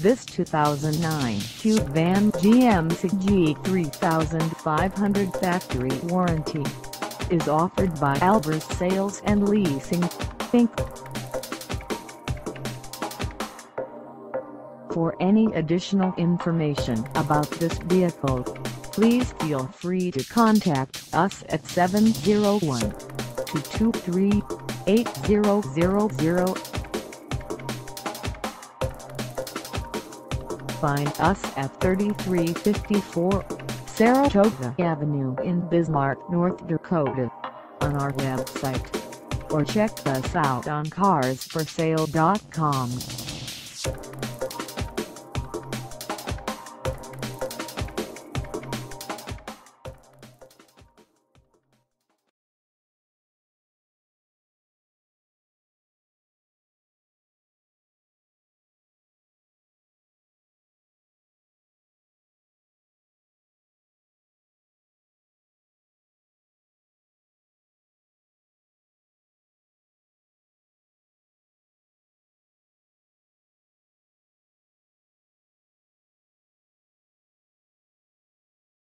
This 2009 Cube Van GMC G 3500 factory warranty is offered by Albert Sales and Leasing, Inc. For any additional information about this vehicle, please feel free to contact us at 701-223-8000. Find us at 3354 Saratoga Avenue in Bismarck, North Dakota, on our website, or check us out on carsforsale.com.